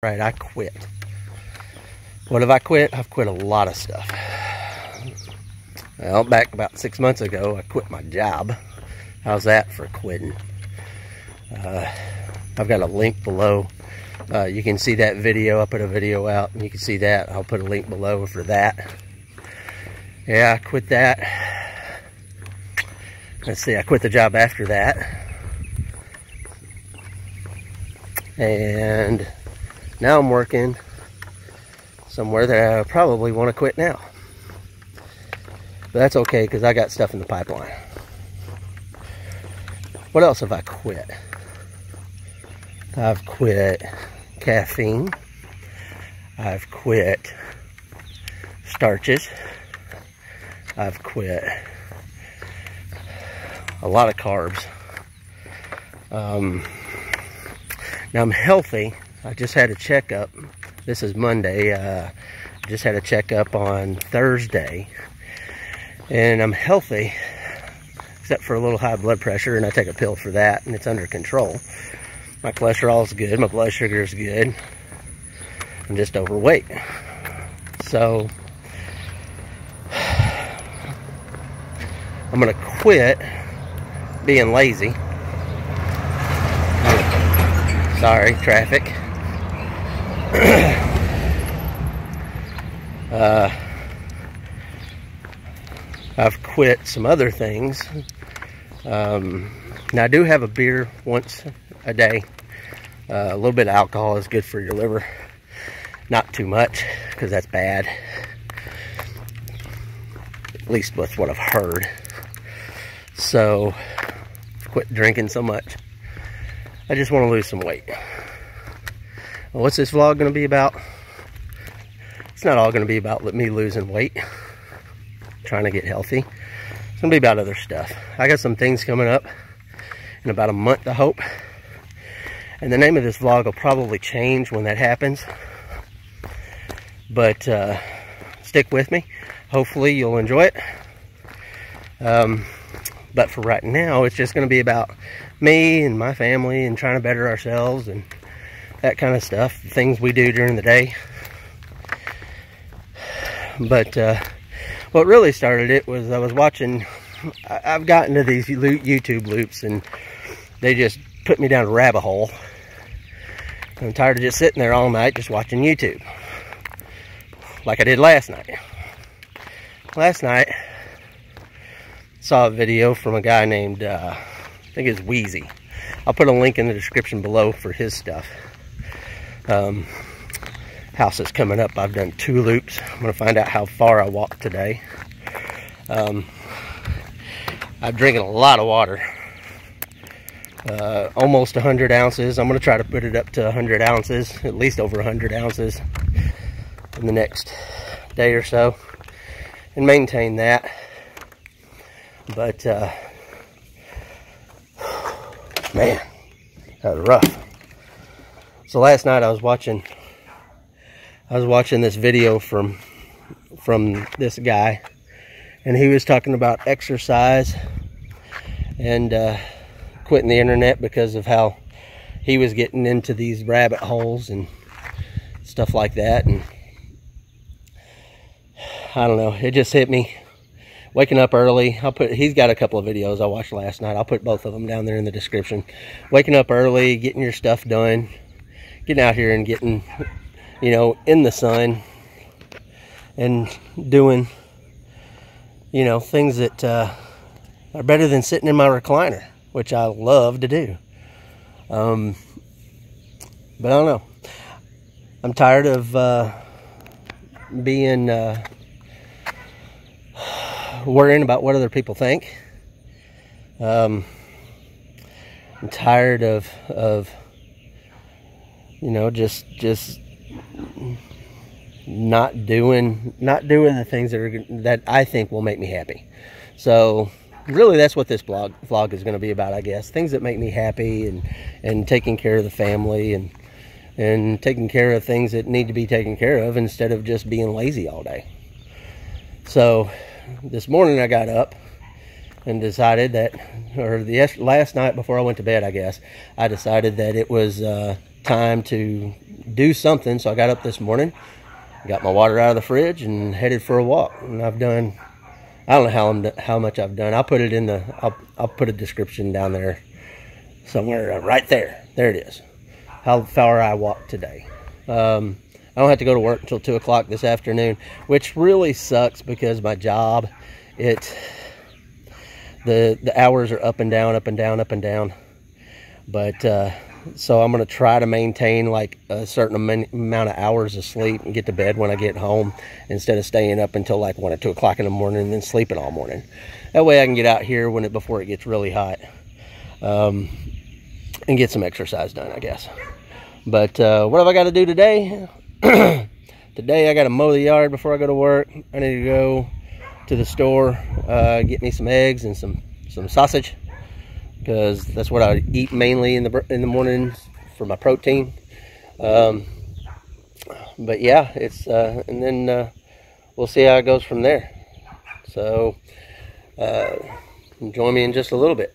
Right, I quit. What have I quit? I've quit a lot of stuff. Well, back about 6 months ago, I quit my job. How's that for quitting? I've got a link below. You can see that video. I put a video out, and you can see that. I'll put a link below for that. Yeah, I quit that. Let's see, I quit the job after that. And now I'm working somewhere that I probably want to quit now. But that's okay, because I got stuff in the pipeline. What else have I quit? I've quit caffeine. I've quit starches. I've quit a lot of carbs. Now I'm healthy. I just had a checkup. This is Monday. Just had a checkup on Thursday, and I'm healthy except for a little high blood pressure, and I take a pill for that, and it's under control. My cholesterol's good. My blood sugar's good. I'm just overweight. So I'm gonna quit being lazy. Sorry, traffic. I've quit some other things. Now, I do have a beer once a day. A little bit of alcohol is good for your liver. Not too much, because that's bad. At least that's what I've heard. So, quit drinking so much. I just want to lose some weight. Well, what's this vlog going to be about? It's not all going to be about me losing weight, trying to get healthy. It's going to be about other stuff. I got some things coming up in about a month, I hope. And the name of this vlog will probably change when that happens. But stick with me. Hopefully you'll enjoy it. But for right now, it's just going to be about me and my family and trying to better ourselves and that kind of stuff, the things we do during the day. But what really started it was I was watching, I've gotten to these YouTube loops, and they just put me down a rabbit hole. I'm tired of just sitting there all night just watching YouTube, like I did last night. Last night, saw a video from a guy named, I think it's Wheezy. I'll put a link in the description below for his stuff. House is coming up. I've done 2 loops. I'm going to find out how far I walked today. I'm drinking a lot of water. Almost 100 ounces. I'm going to try to put it up to 100 ounces, at least over 100 ounces in the next day or so, and maintain that. But, man, that was rough. So last night I was watching this video from this guy, and he was talking about exercise and quitting the internet because of how he was getting into these rabbit holes and stuff like that. And I don't know, it just hit me. Waking up early, he's got a couple of videos I watched last night. I'll put both of them down there in the description. Waking up early, getting your stuff done, getting out here and getting, you know, in the sun and doing, you know, things that are better than sitting in my recliner, which I love to do. But I don't know. I'm tired of being... worrying about what other people think. I'm tired of you know, just not doing the things that I think will make me happy. So really, that's what this vlog is going to be about, I guess. Things that make me happy, and taking care of the family, and taking care of things that need to be taken care of, instead of just being lazy all day. So this morning I got up and decided that, or the last night before I went to bed, I guess, I decided that it was time to do something. So I got up this morning, got my water out of the fridge and headed for a walk. And I've done, I don't know how much I've done. I'll put it in the, I'll put a description down there somewhere, right there. There it is. How far I walked today. I don't have to go to work until 2 o'clock this afternoon, which really sucks because my job, the hours are up and down, up and down, up and down. But so I'm going to try to maintain like a certain amount of hours of sleep and get to bed when I get home instead of staying up until like 1 or 2 o'clock in the morning and then sleeping all morning. That way I can get out here when before it gets really hot and get some exercise done, I guess. But what have I got to do today? Today I got to mow the yard before I go to work. I need to go to the store, get me some eggs and some sausage, because that's what I eat mainly in the mornings for my protein. But yeah, it's and then we'll see how it goes from there. So join me in just a little bit.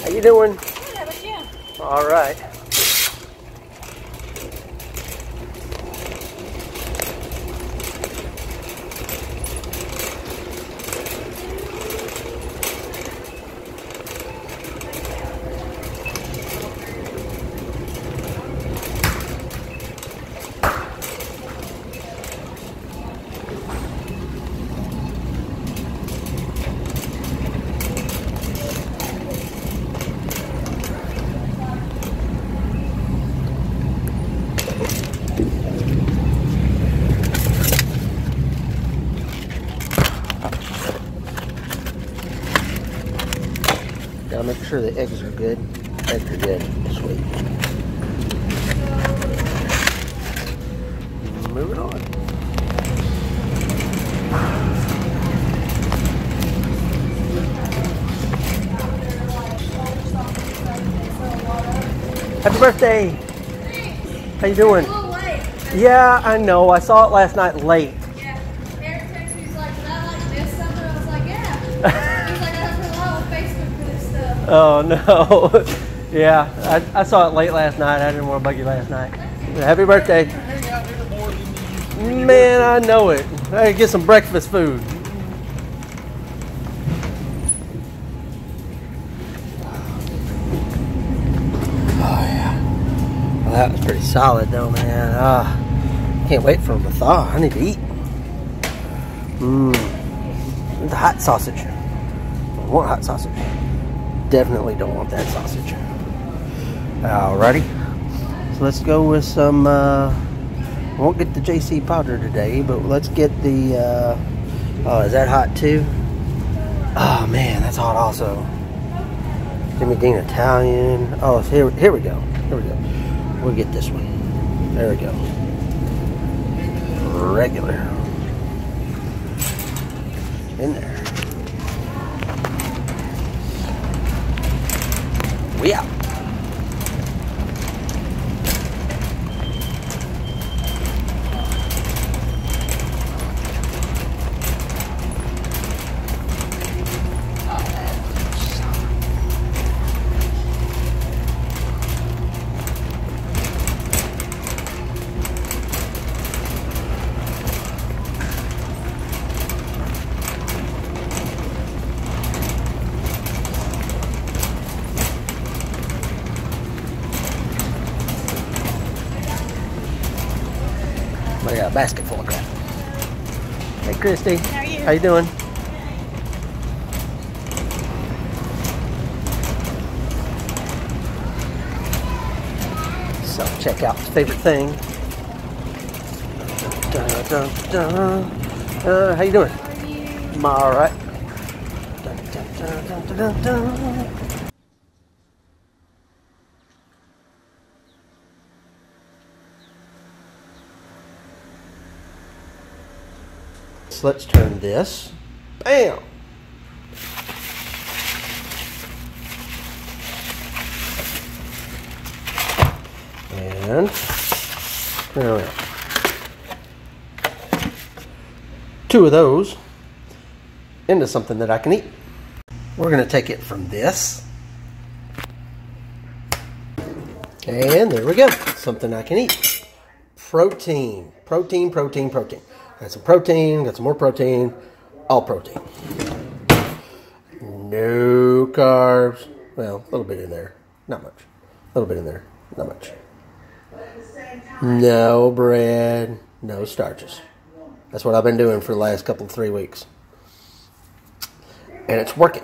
How you doing? Good, how about you? All right. Gotta make sure the eggs are good. Eggs are good. Sweet. Moving on. Happy birthday! Thanks. How you doing? It's a little late. Yeah, I know. I saw it last night late. Yeah. Eric texted me, he's like, did I like miss something? I was like, yeah. Oh no. Yeah, I saw it late last night. I didn't want to bug you last night. Happy birthday. Man, I know it. I gotta get some breakfast food. Oh yeah. Well, that was pretty solid though, man. Can't wait for them to thaw. I need to eat. The hot sausage. I want hot sausage. Definitely don't want that sausage. Alrighty, so let's go with some I won't get the JC powder today, but let's get the oh, is that hot too? Oh man, that's hot also. Jimmy Dean Italian. Oh, so here we go, here we go. We'll get this one. There we go. Regular in there. We out. I got a basket full of crap. Hey Christy, how are you? How you doing? Self-checkout's favorite thing. How you doing? How are you? I'm all right. Dun, dun, dun, dun, dun, dun, dun. So let's turn this. Bam! And turn around. Two of those into something that I can eat. We're going to take it from this. And there we go. Something I can eat. Protein. Protein, protein, protein. Got some protein, got some more protein, all protein. No carbs. Well, a little bit in there, not much. A little bit in there, not much. No bread, no starches. That's what I've been doing for the last couple of 3 weeks. And it's working.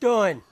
Done.